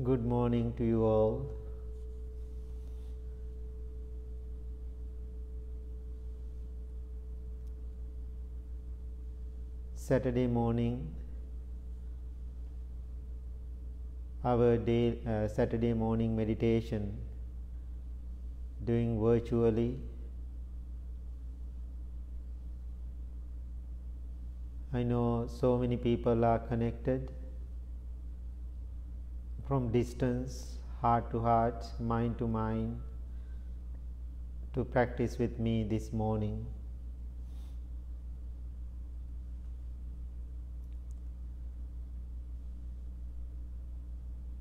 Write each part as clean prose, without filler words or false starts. Good morning to you all. Saturday morning, our day, Saturday morning meditation, doing virtually. I know so many people are connected. From distance, heart to heart, mind to mind, to practice with me this morning.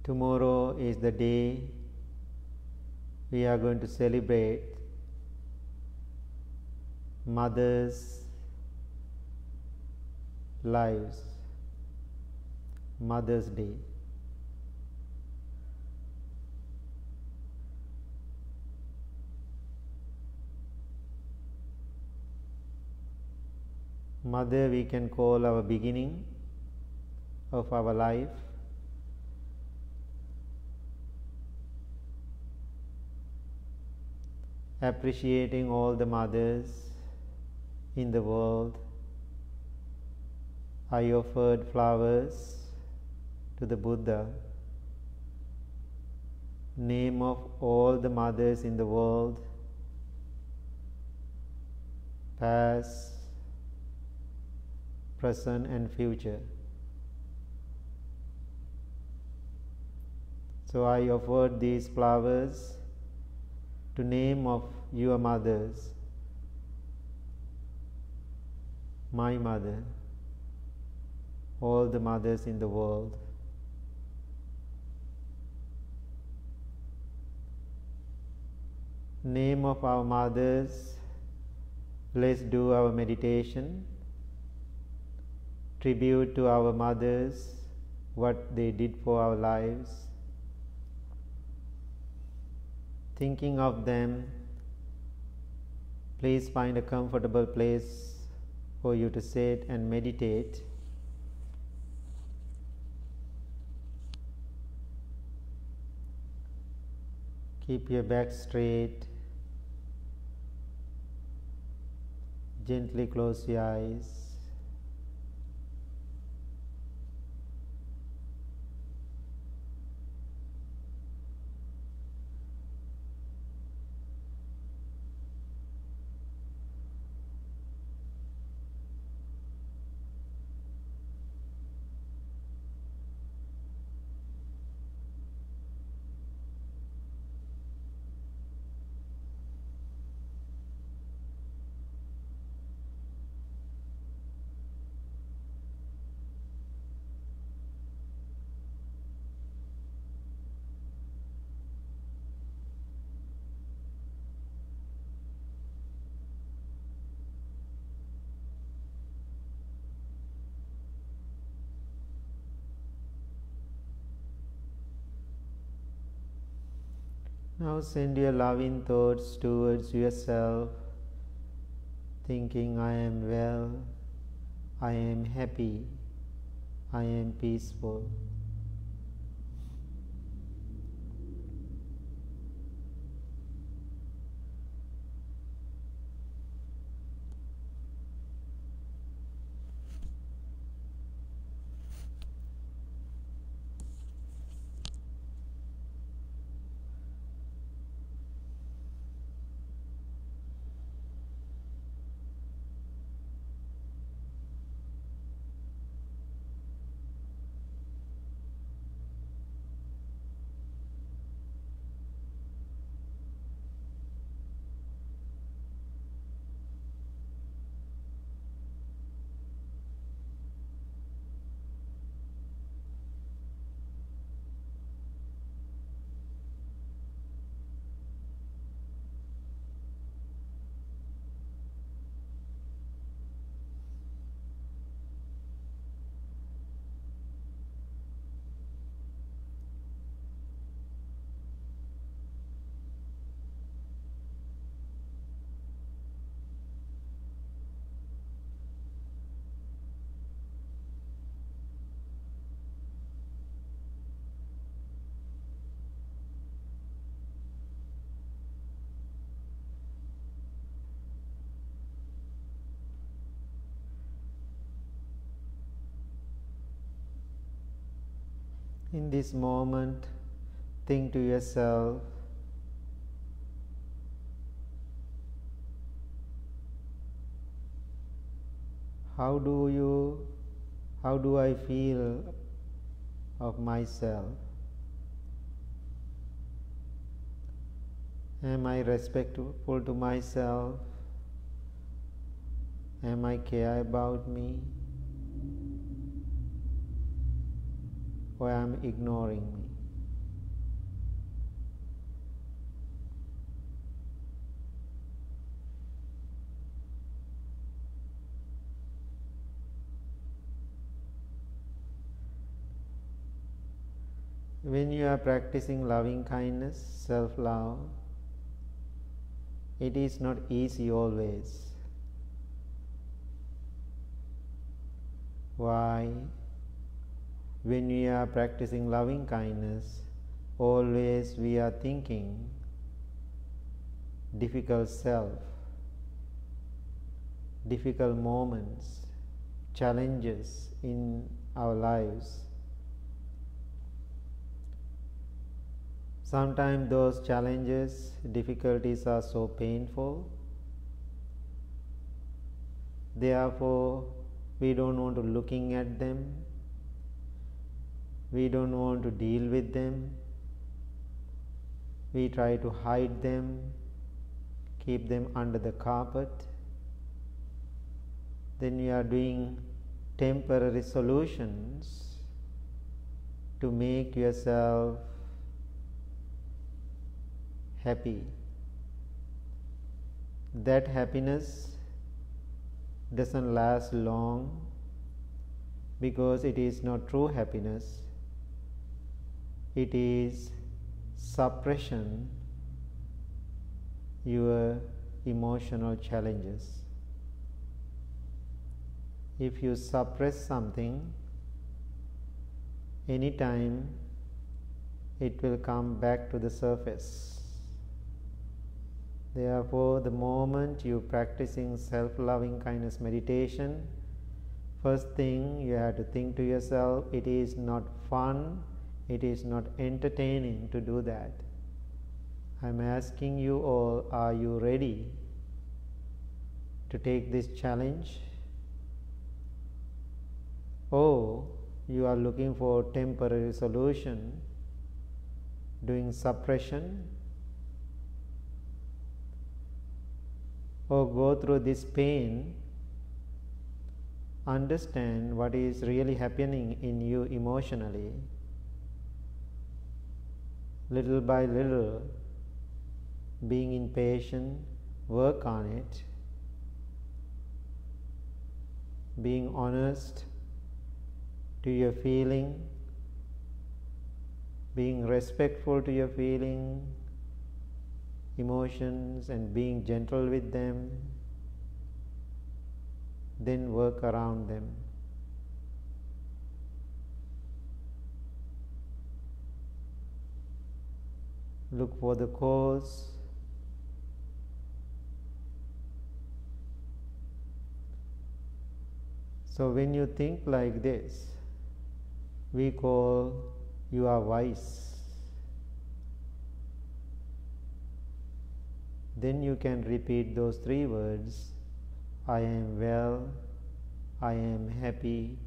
Tomorrow is the day we are going to celebrate mothers' lives, Mother's Day. Mother, we can call our beginning of our life. Appreciating all the mothers in the world, I offered flowers to the Buddha. Name of all the mothers in the world, past, present and future. So I offered these flowers to name of your mothers, my mother, all the mothers in the world. Name of our mothers, let's do our meditation. Tribute to our mothers, what they did for our lives. Thinking of them, please find a comfortable place for you to sit and meditate. Keep your back straight. Gently close your eyes. Now send your loving thoughts towards yourself, thinking I am well, I am happy, I am peaceful. In this moment, think to yourself, how do I feel of myself? Am I respectful to myself? Am I care about me? Or am I ignoring me? When you are practicing loving kindness, self-love, it is not easy always. Why? When we are practicing loving kindness, always we are thinking difficult self, difficult moments, challenges in our lives. Sometimes those challenges, difficulties are so painful. Therefore, we don't want to looking at them. We don't want to deal with them. We try to hide them, keep them under the carpet. Then we are doing temporary solutions to make yourself happy. That happiness doesn't last long because it is not true happiness. It is suppression your emotional challenges. If you suppress something, anytime it will come back to the surface. Therefore, the moment you practicing self-loving kindness meditation, first thing you have to think to yourself, it is not fun, it is not entertaining to do that. I'm asking you all, are you ready to take this challenge? Or you are looking for temporary solution, doing suppression? Or go through this pain, understand what is really happening in you emotionally. Little by little, being impatient, work on it. Being honest to your feeling, being respectful to your feeling, emotions, and being gentle with them, then work around them. Look for the cause. So when you think like this, we call you are wise. Then you can repeat those three words, I am well, I am happy,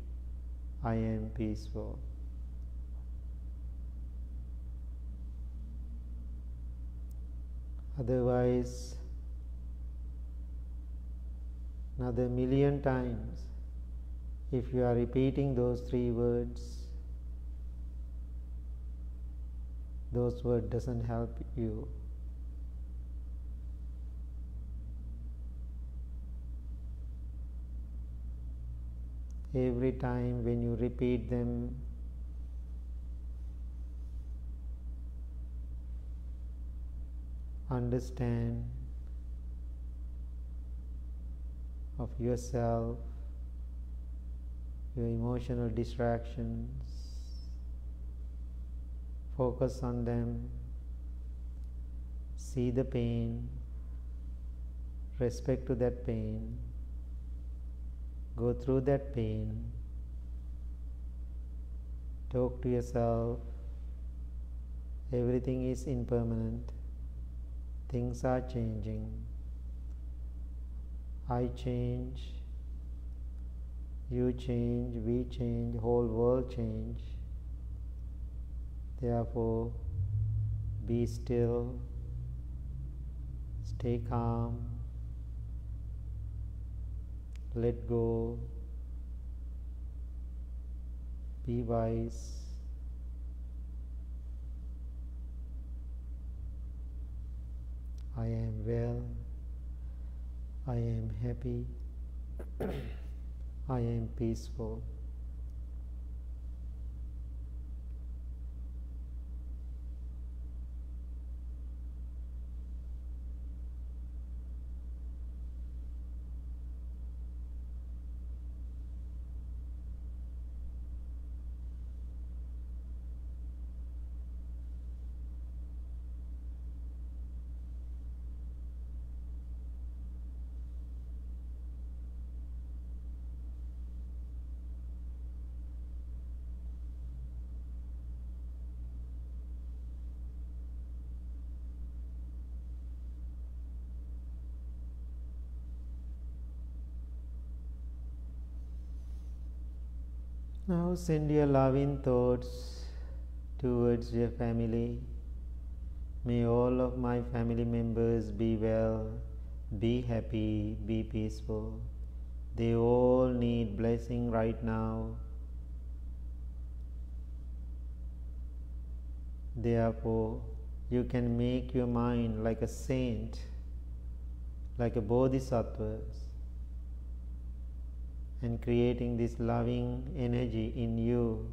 I am peaceful. Otherwise, another million times, if you are repeating those three words, those words doesn't help you. Every time when you repeat them, understand of yourself, your emotional distractions, focus on them, see the pain, respect to that pain, go through that pain, Talk to yourself. Everything is impermanent. Things are changing. I change. You change. We change. Whole world change. Therefore, be still. Stay calm. Let go. Be wise. I am well. I am happy. I am peaceful. Now send your loving thoughts towards your family. May all of my family members be well, be happy, be peaceful. They all need blessing right now. Therefore, you can make your mind like a saint, like a bodhisattva, and creating this loving energy in you,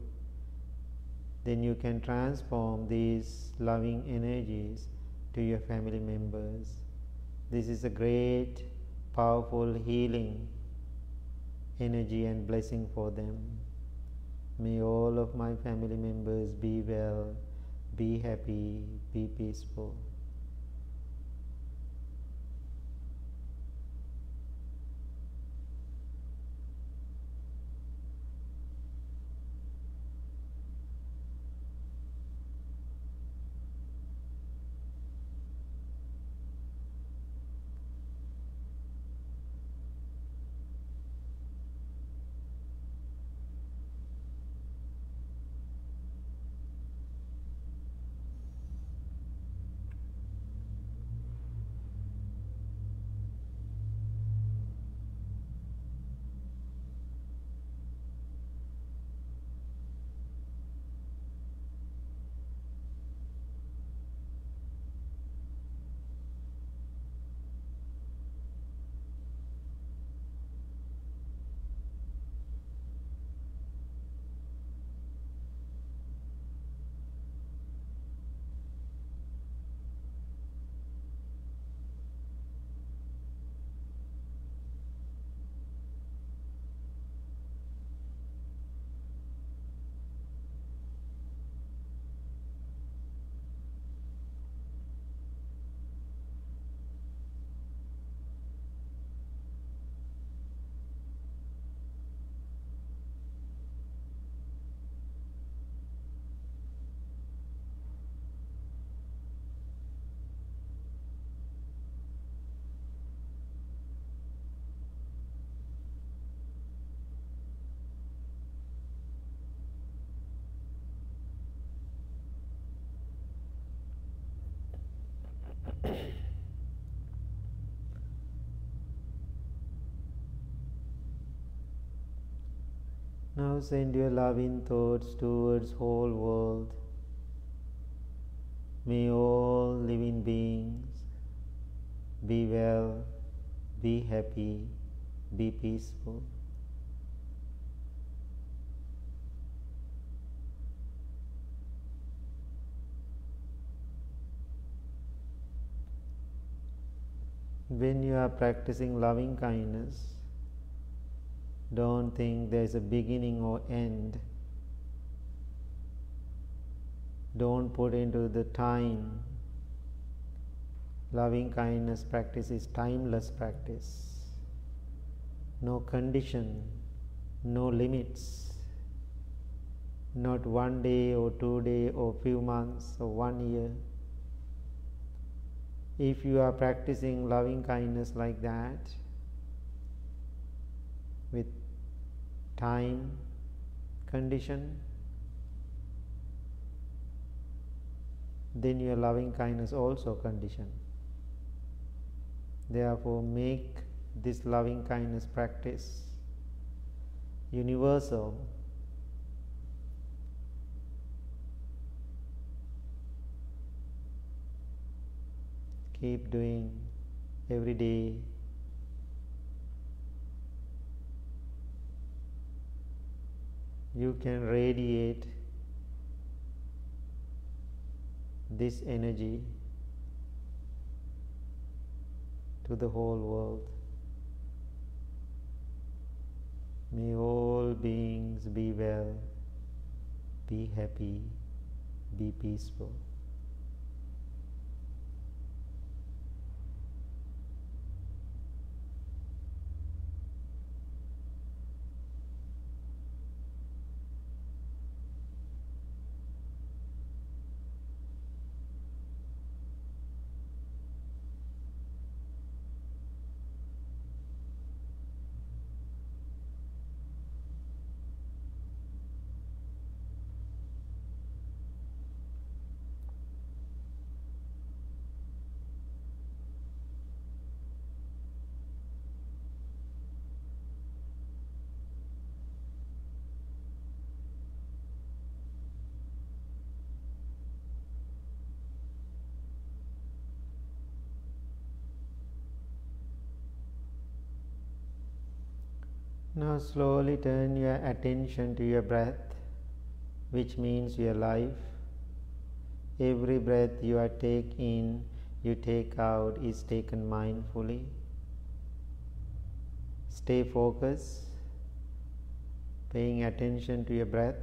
then you can transform these loving energies to your family members. This is a great, powerful healing energy and blessing for them. May all of my family members be well, be happy, be peaceful. Now send your loving thoughts towards whole world. May all living beings be well, be happy, be peaceful. When you are practicing loving kindness, don't think there is a beginning or end. Don't put into the time. Loving kindness practice is timeless practice. No condition, no limits. not one day or 2 days or few months or 1 year. If you are practicing loving kindness like that, with time, condition, then your loving kindness also conditioned. Therefore, make this loving kindness practice universal. Keep doing every day. You can radiate this energy to the whole world. May all beings be well, be happy, be peaceful. Now slowly turn your attention to your breath, which means your life. Every breath you are take in, you take out is taken mindfully. Stay focused, paying attention to your breath.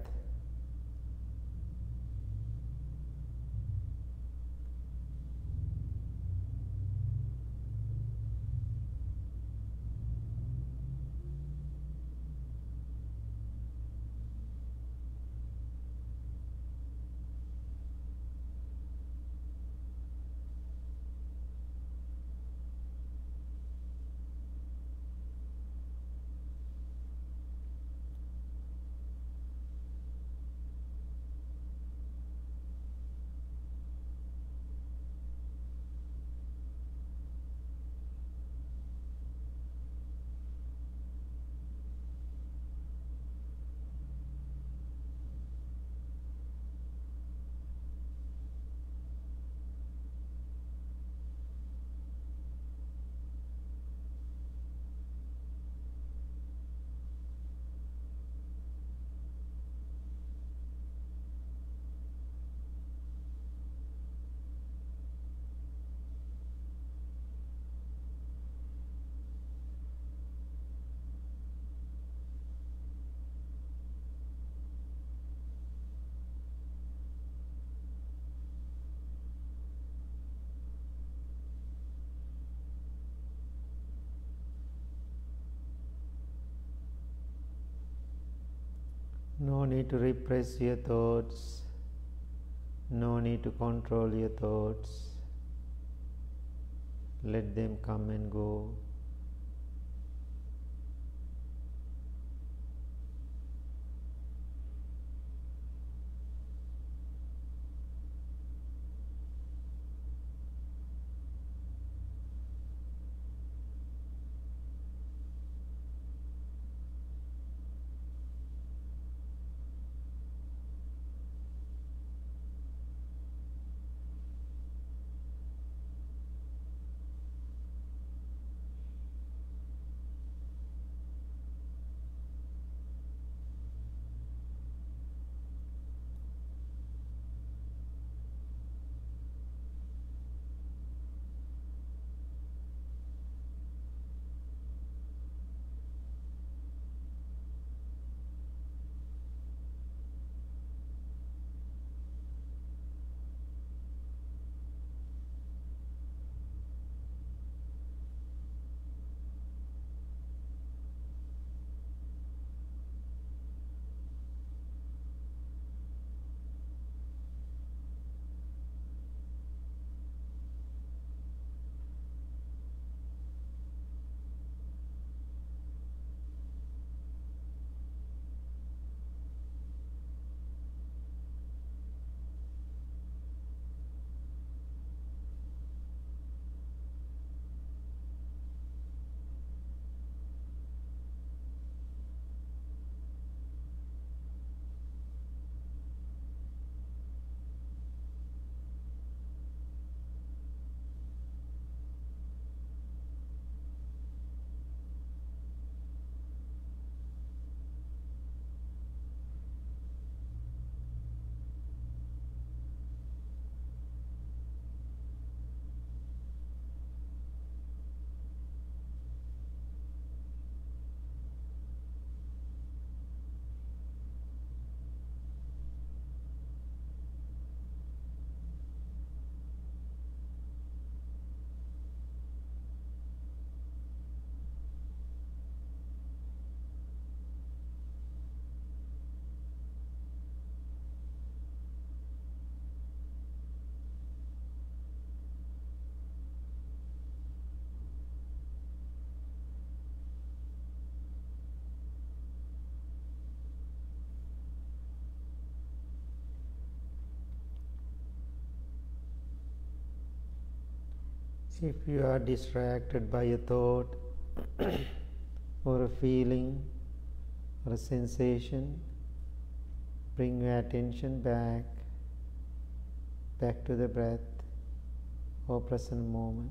No need to repress your thoughts, no need to control your thoughts. Let them come and go. If you are distracted by a thought or a feeling or a sensation, bring your attention back to the breath or present moment.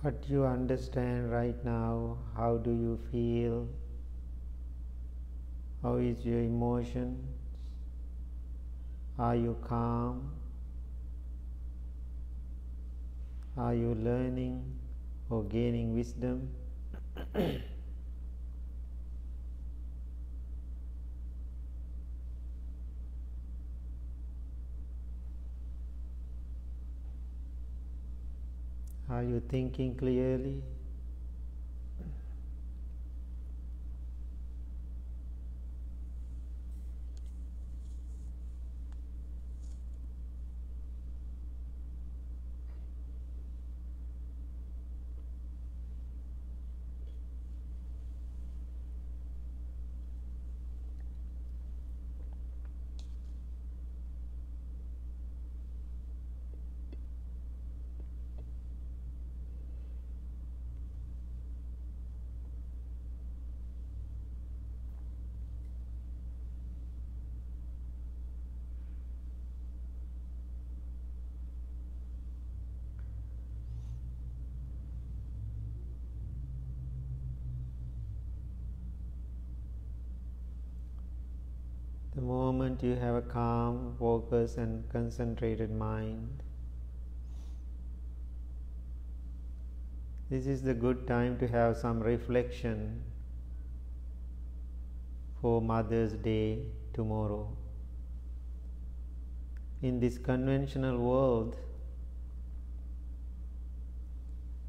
What do you understand right now? How do you feel? How is your emotions? Are you calm? Are you learning or gaining wisdom? Are you thinking clearly? The moment you have a calm, focused and concentrated mind, this is the good time to have some reflection for Mother's Day tomorrow. In this conventional world,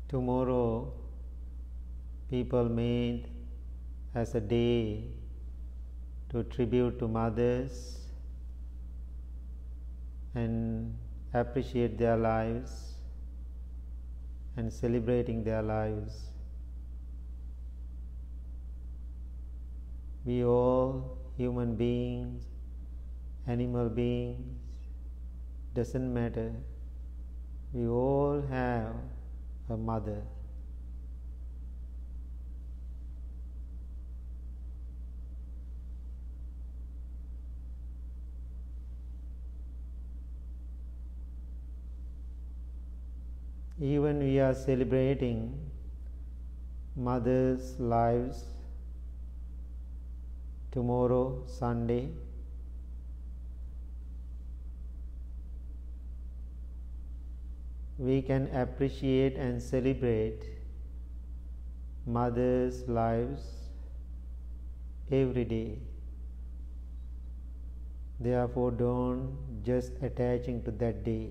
tomorrow people made as a day to tribute to mothers and appreciate their lives and celebrating their lives. We all human beings, animal beings, doesn't matter. We all have a mother. Even we are celebrating mothers' lives tomorrow, Sunday. We can appreciate and celebrate mothers' lives every day. Therefore, don't just attaching to that day.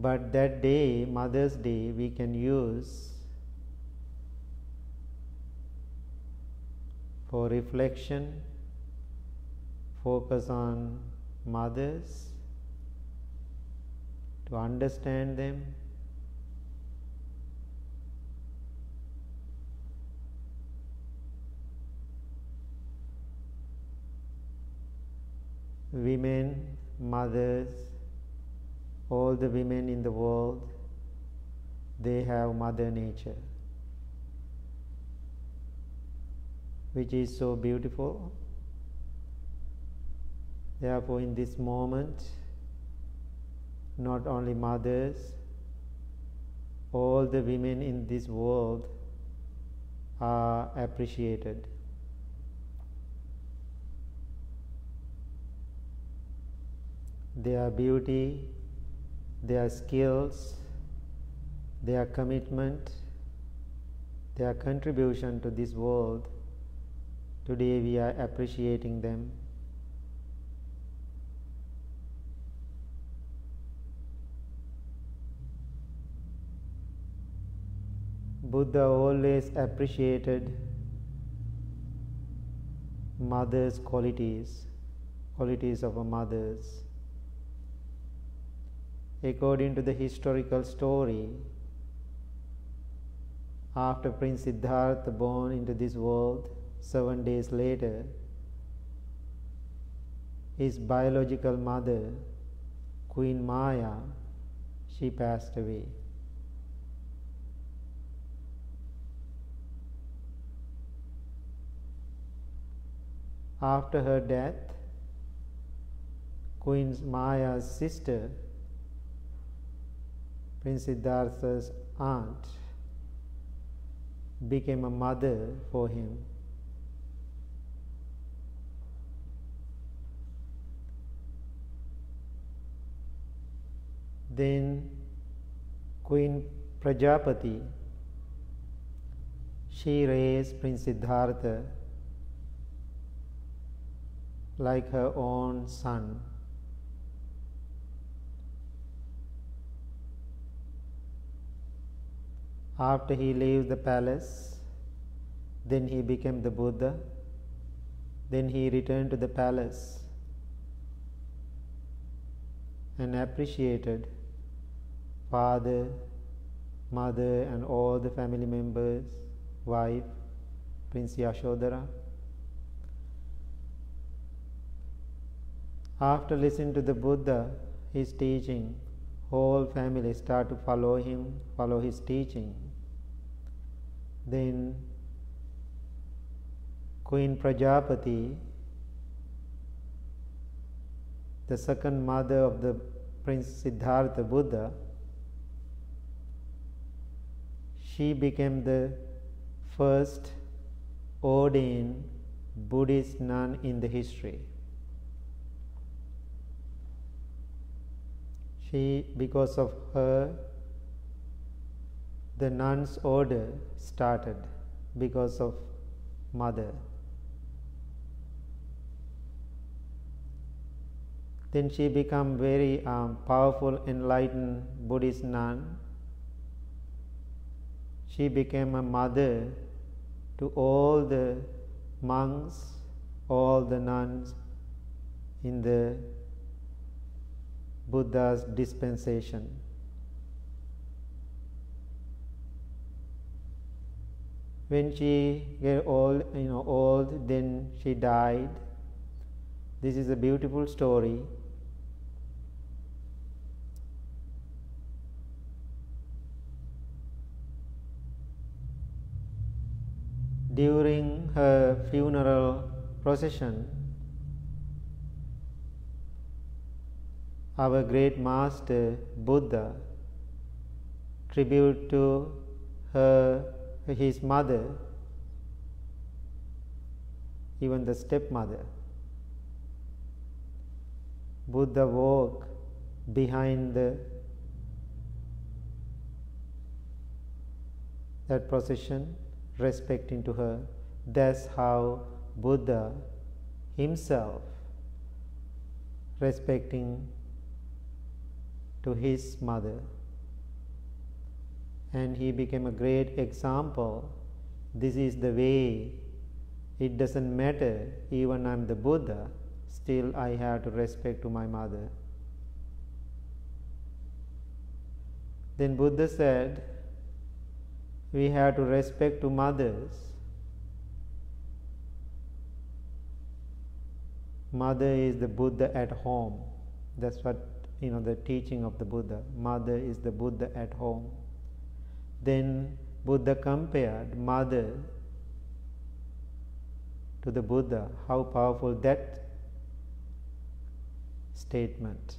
But that day, Mother's Day, we can use for reflection, focus on mothers, to understand them, women, mothers. All the women in the world, they have Mother Nature, which is so beautiful. Therefore, in this moment, not only mothers, all the women in this world are appreciated. Their beauty, their skills, their commitment, their contribution to this world, today we are appreciating them. Buddha always appreciated mothers' qualities, qualities of a mother's. According to the historical story, after Prince Siddhartha born into this world, 7 days later, his biological mother, Queen Maya, she passed away. After her death, Queen Maya's sister, Prince Siddhartha's aunt, became a mother for him. Then Queen Prajapati, she raised Prince Siddhartha like her own son. After he leaves the palace, then he became the Buddha, then he returned to the palace and appreciated father, mother and all the family members, wife, Prince Yashodhara. After listening to the Buddha, his teaching, whole family start to follow him, follow his teaching. Then Queen Prajapati, the second mother of the Prince Siddhartha Buddha, she became the first ordained Buddhist nun in the history. Because of her, the nun's order started because of mother. Then she became very powerful, enlightened Buddhist nun. She became a mother to all the monks, all the nuns in the Buddha's dispensation. When she got old, then she died. This is a beautiful story. During her funeral procession, our great master Buddha, tribute to his mother, even the stepmother. Buddha walked behind that procession, respecting to her. That's how Buddha himself respecting to his mother. And he became a great example. This is the way. It doesn't matter, even I'm the Buddha, still I have to respect to my mother. Then Buddha said, we have to respect to mothers. Mother is the Buddha at home. That's what, the teaching of the Buddha. Mother is the Buddha at home. Then Buddha compared mother to the Buddha. How powerful that statement.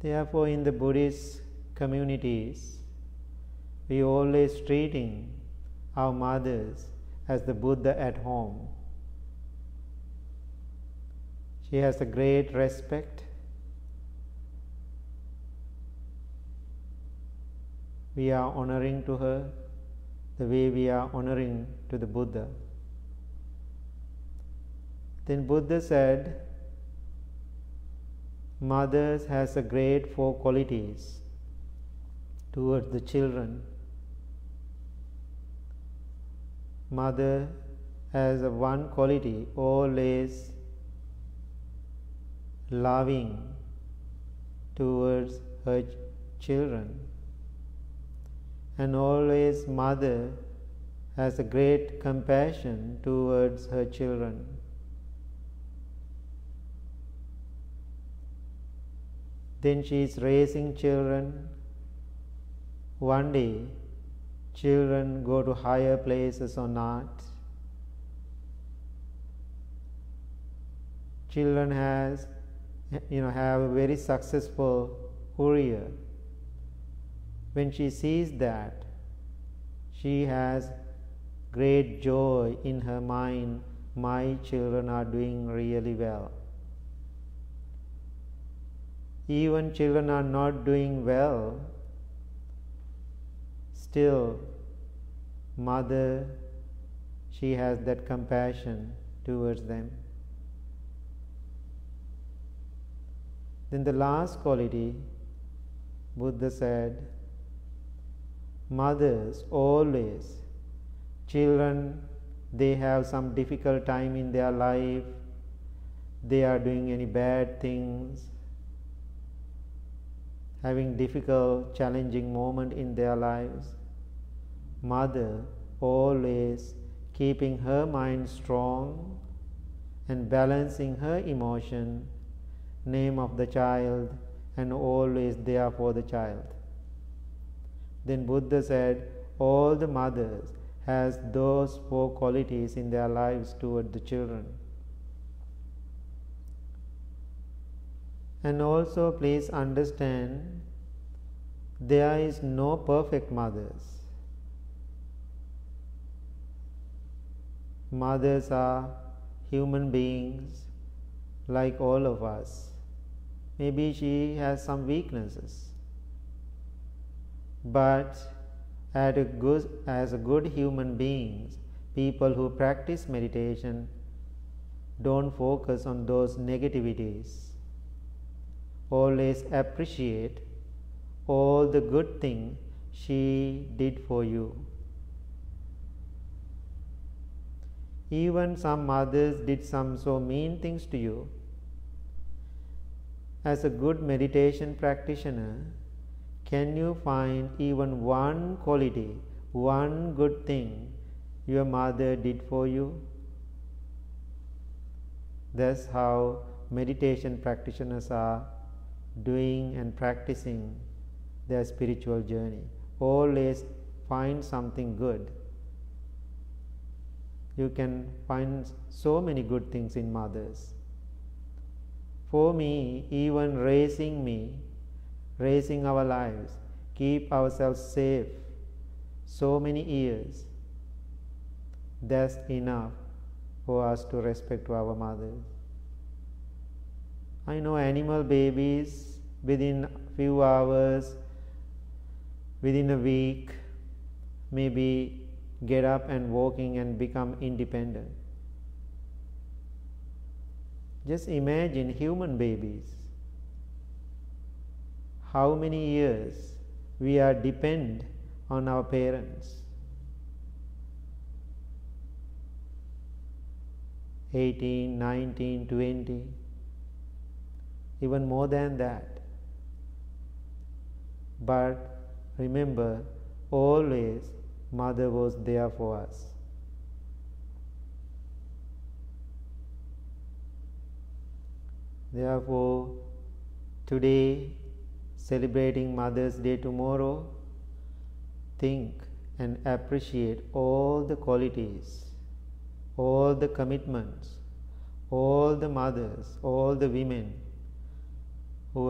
Therefore, in the Buddhist communities, we always treating our mothers as the Buddha at home. She has a great respect. We are honoring to her the way we are honoring to the Buddha. Then Buddha said, mothers has a great 4 qualities towards the children. Mother has a 1 quality, always loving towards her children. And always mother has a great compassion towards her children. Then she is raising children. One day, children go to higher places or not. Children have a very successful career. When she sees that, she has great joy in her mind. My children are doing really well. Even children are not doing well, still mother, she has that compassion towards them. Then the last quality, Buddha said, mothers always, children, they have some difficult time in their life, they are doing any bad things, having difficult, challenging moment in their lives. Mother always keeping her mind strong and balancing her emotion, name of the child, and always there for the child. Then Buddha said, all the mothers has those 4 qualities in their lives toward the children. And also please understand, there is no perfect mothers. Mothers are human beings like all of us. Maybe she has some weaknesses. But as a good human beings, people who practice meditation don't focus on those negativities. Always appreciate all the good thing she did for you. Even some mothers did some so mean things to you. As a good meditation practitioner, can you find even 1 quality, 1 good thing your mother did for you? That's how meditation practitioners are doing and practicing their spiritual journey. Always find something good. You can find so many good things in mothers. For me, even raising our lives, keep ourselves safe so many years. That's enough for us to respect to our mothers. I know animal babies within few hours, within a week, maybe get up and walking and become independent. Just imagine human babies. How many years we are dependent on our parents? 18, 19, 20, even more than that. But remember, always Mother was there for us. Therefore, today, celebrating Mother's Day tomorrow, think and appreciate all the qualities, all the commitments, all the mothers, all the women who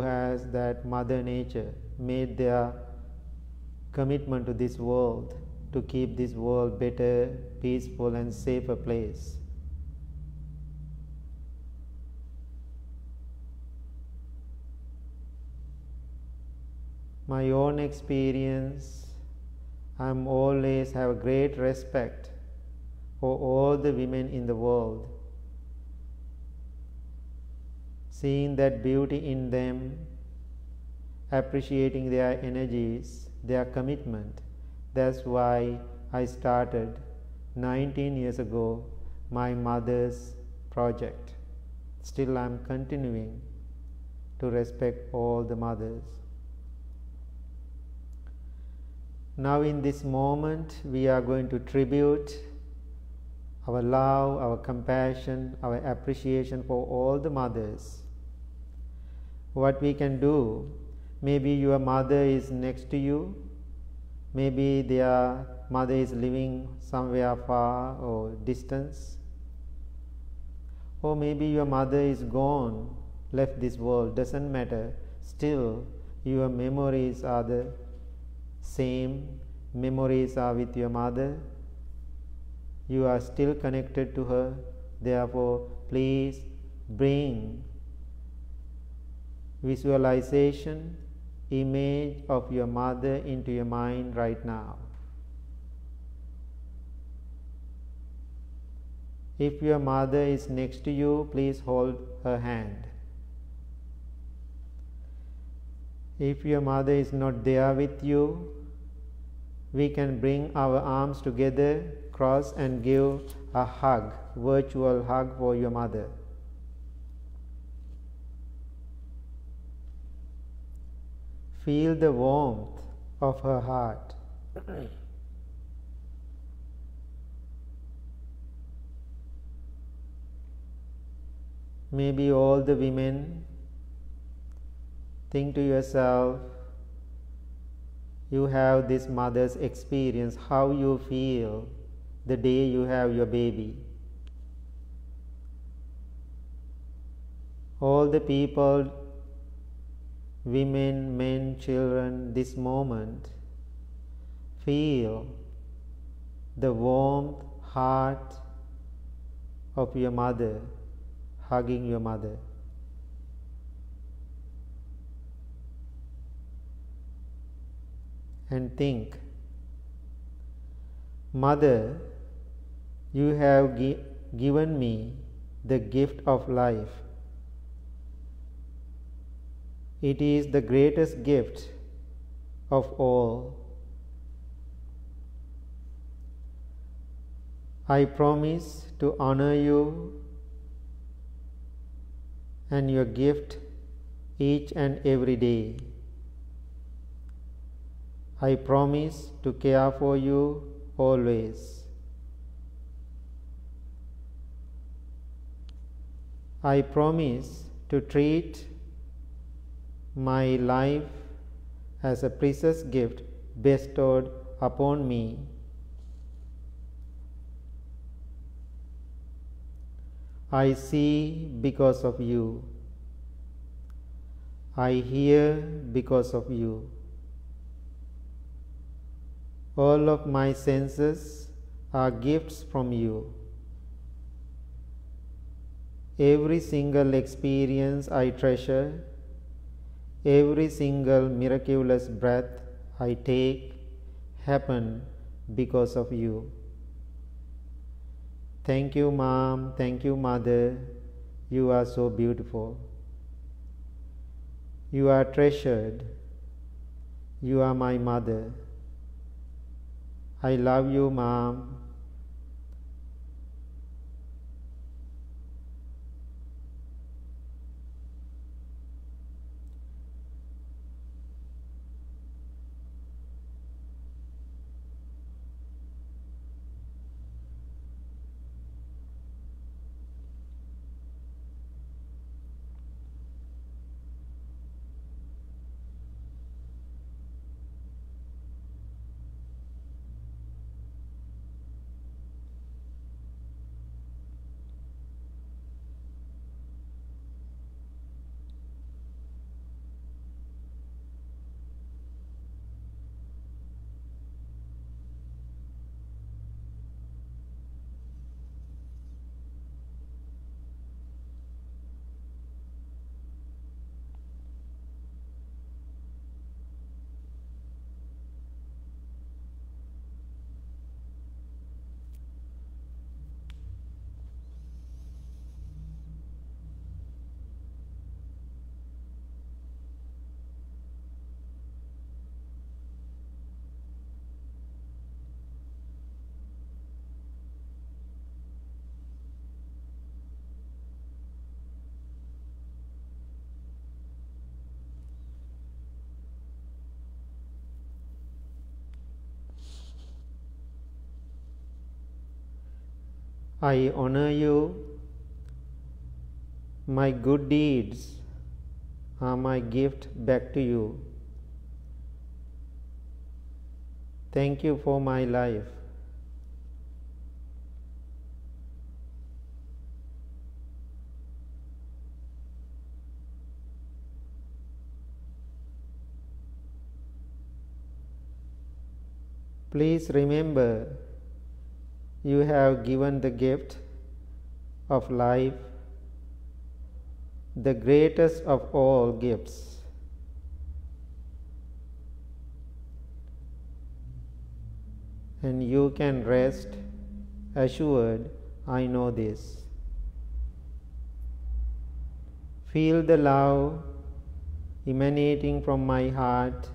has that Mother Nature made their commitment to this world, to keep this world better, peaceful and safer place. My own experience, I always have great respect for all the women in the world. Seeing that beauty in them, appreciating their energies, their commitment. That's why I started 19 years ago my mother's project. Still I'm continuing to respect all the mothers. Now in this moment, we are going to tribute our love, our compassion, our appreciation for all the mothers. What we can do, maybe your mother is next to you, maybe their mother is living somewhere far or distance, or maybe your mother is gone, left this world, doesn't matter. Still, your memories are the same, memories are with your mother. You are still connected to her. Therefore, please bring visualization, image of your mother into your mind right now. If your mother is next to you, please hold her hand. If your mother is not there with you, we can bring our arms together, cross and give a hug, virtual hug for your mother. Feel the warmth of her heart. Maybe all the women, think to yourself, you have this mother's experience, how you feel the day you have your baby. All the people, women, men, children, this moment, feel the warmth, heart of your mother, hugging your mother. And think, Mother, you have given me the gift of life. It is the greatest gift of all. I promise to honor you and your gift each and every day. I promise to care for you always. I promise to treat my life as a precious gift bestowed upon me. I see because of you. I hear because of you. All of my senses are gifts from you. Every single experience I treasure, every single miraculous breath I take happen because of you. Thank you, Mom. Thank you, Mother. You are so beautiful. You are treasured. You are my mother. I love you, Mom. I honor you. My good deeds are my gift back to you. Thank you for my life. Please remember, you have given the gift of life, the greatest of all gifts. And you can rest assured, I know this. Feel the love emanating from my heart.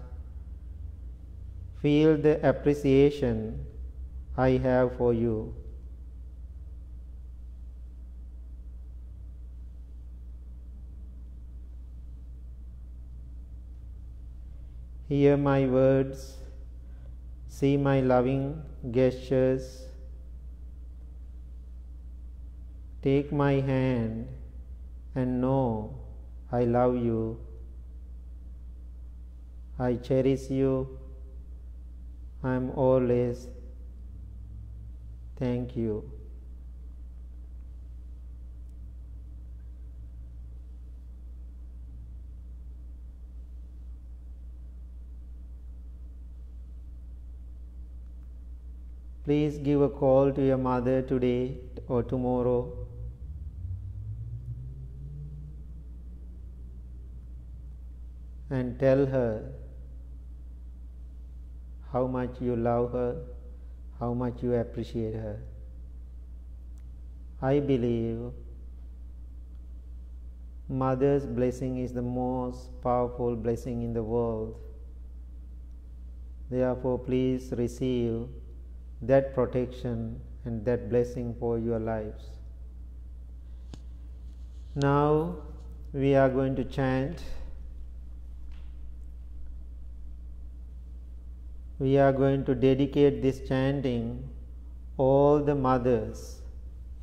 Feel the appreciation I have for you. Hear my words, see my loving gestures, take my hand and know I love you, I cherish you, I am always thank you. Please give a call to your mother today or tomorrow. And tell her how much you love her, how much you appreciate her. I believe mother's blessing is the most powerful blessing in the world. Therefore, please receive that protection and that blessing for your lives. Now we are going to chant. We are going to dedicate this chanting all the mothers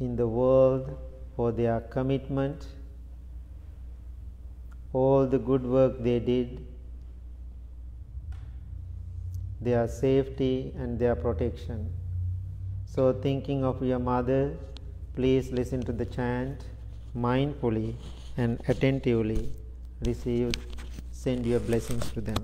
in the world for their commitment, all the good work they did, their safety and their protection. So thinking of your mother, please listen to the chant mindfully and attentively. Receive Send your blessings to them.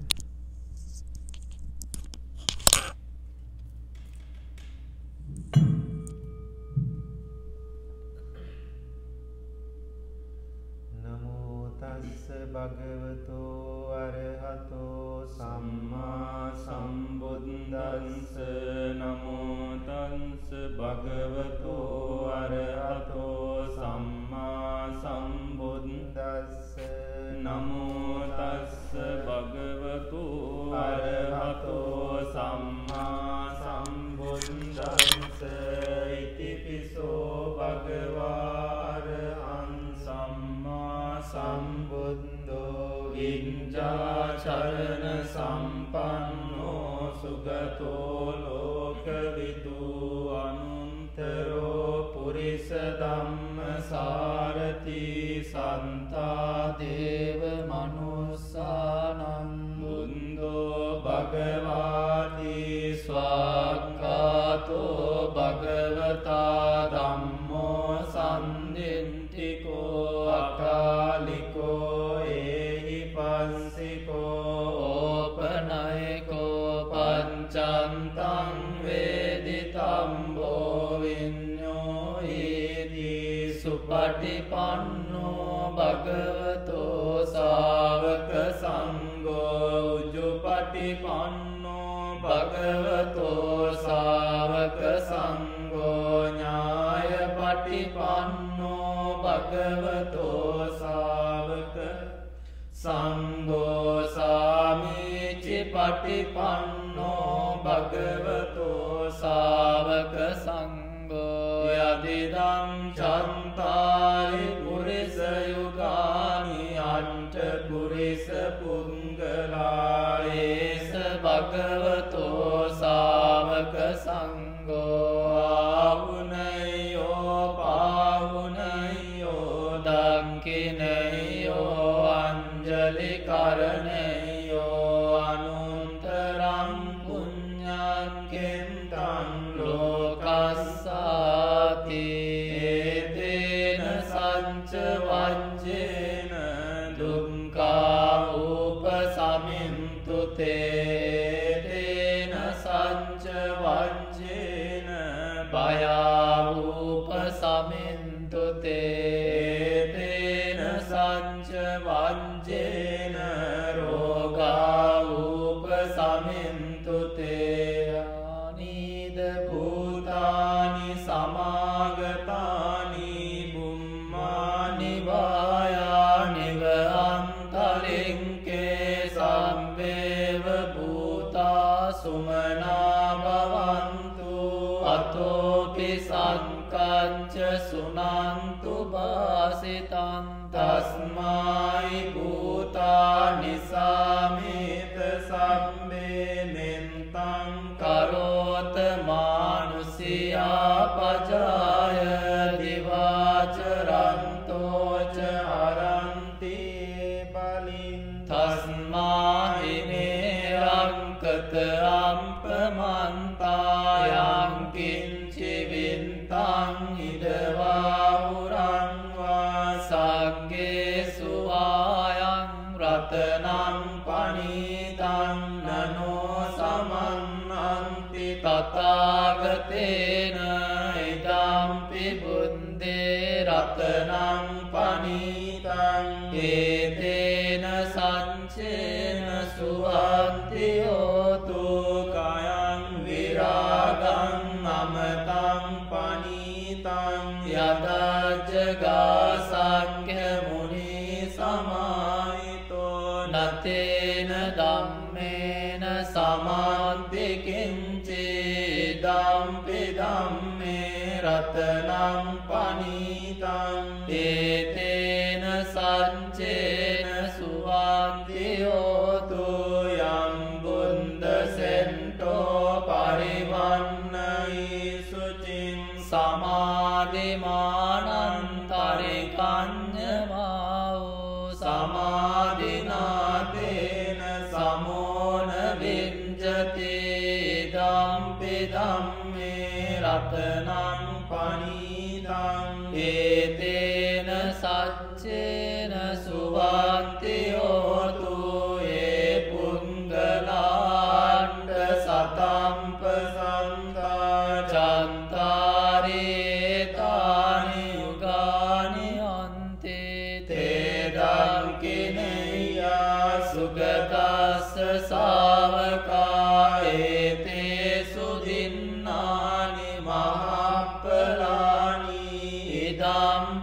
Eteena saccena suvanti hotu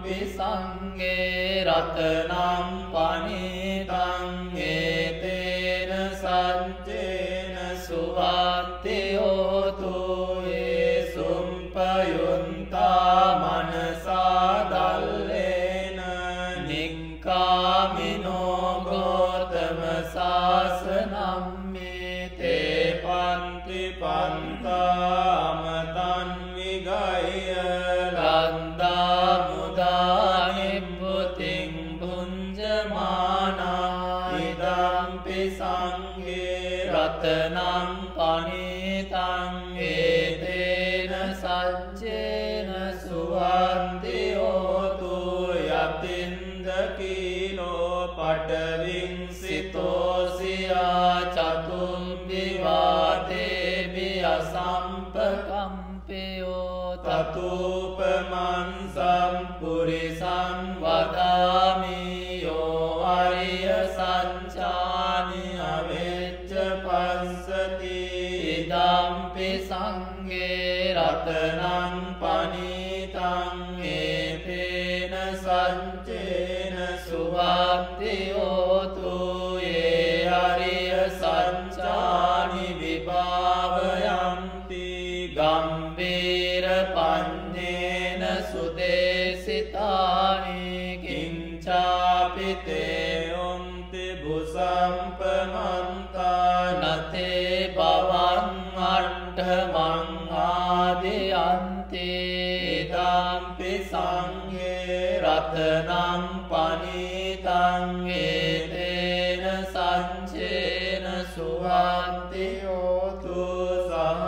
अपि संगे रत्नं पनीतं एतेन सञ्चेन सुवात्योतु येषुं पयुन्ता मनसा दल्लेन निक्कामिनो गौतम शासनं मे ते पन्ति पन्ताम तन्विगय रत्नं पनीतं एतेन सञ्चेन सुवात्योतु यतीन्द्रकीलो पटविं सितोऽसिया चतुं विवातेऽपि असम्पकम्पयो ततोपमं सम्पुरिसं वदामि यो आर्यसञ्चानि इदम्पि संगे रत्नं पनीतं एतेन सञ्चेन सुवात्योतु ये आर्यसञ्चानि विभावयन्ति गम्भीरपन्नेन सुदेशितानि किञ्चापि ते योन्ति भुसम्पमन्ता नते मंगादियन्ति इदम्पि संगे रत्नं पनीतं एतेन सञ्चेन सुवात्योतु सह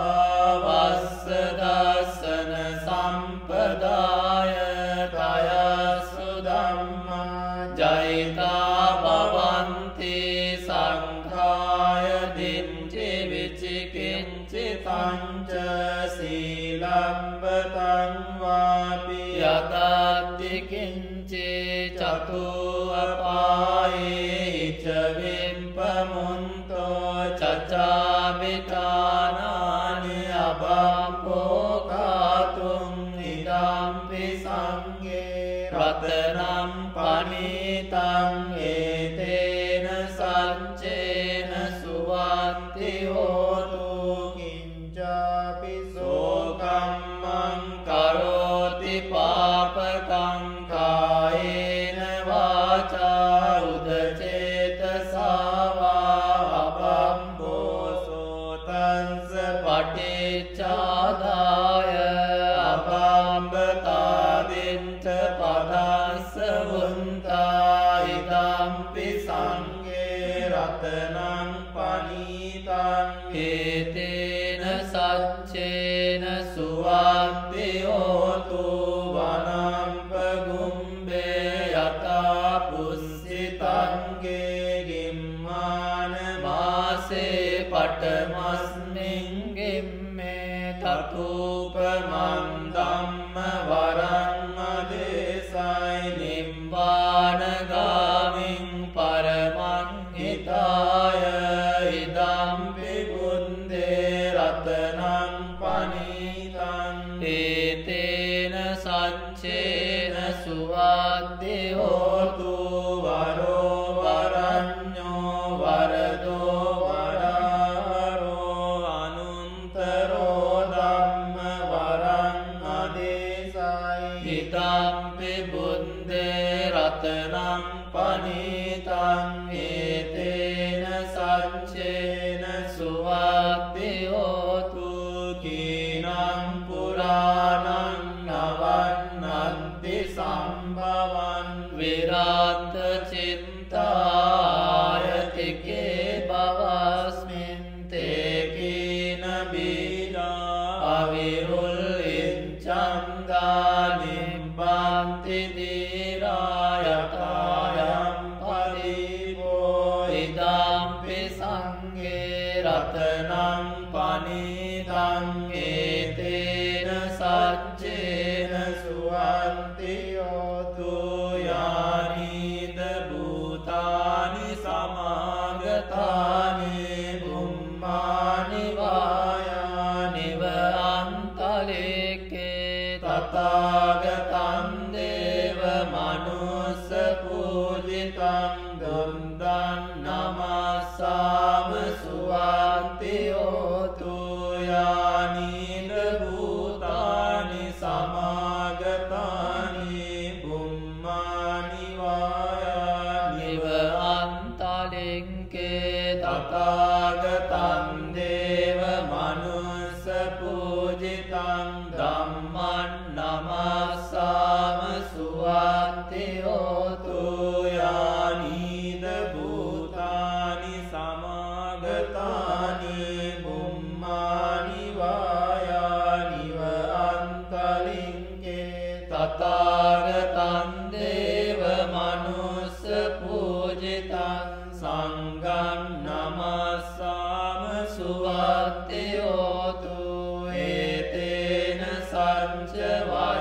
वत्सदासन सम्पदाय तया सुधम्मा जयिता भवन्ति संघाय किंचित् शीलंबतं वापि यदाति किंचित् चतुअपाये च विम्पमुन्तो चचाबितानानि अभम्भोक्तुं इदम्पि संगे रत्नं पनीतं एतेन सञ्चेन सुवात्योतु पापकं कायेन वाचा उदचेतसा वा अपम्भोसोतंस पठेच्छादाय अपम्भतादिञ्च पदासवुन्ता इदम्पि संगे रत्नं पनीतं एतेन सञ्चेन सुवात्योतु पटमस्मिन् गिम्मे ततोपमन्दं वरं मदेशाय निम्बानगामिं परमं हिताय इदम्पि बुन्दे रत्नं पनीतं एतेन सञ्चेन सुवात्योतु वरो वरण्यो वरदो इदम्पि बुन्दे रत्नं पनीतं एतेन सञ्चेन सुवात्योतु कीनं पुराणं नवन्नन्ति सम्भवं विराट चिन्तायति के भवस्मिन् ते कीन बीजा अविरुल्लिञ्चन्दानि धीरायतायं परिवो इदम्पि संगे रत्नं पनीतं एतेन सञ्चेन सुवात्योतु यानि manuss pujitam dundam namasam suvanti otu yani bhutani samagatani bummani vaya niva antalinke tathagatam deva manuss pujitam dhamman namasam Suvanti otu yani bhutani samagatani bummani vayani va antalinke tathagatan deva manuss pujitan sangam namassam suvanti otu etena sanchavan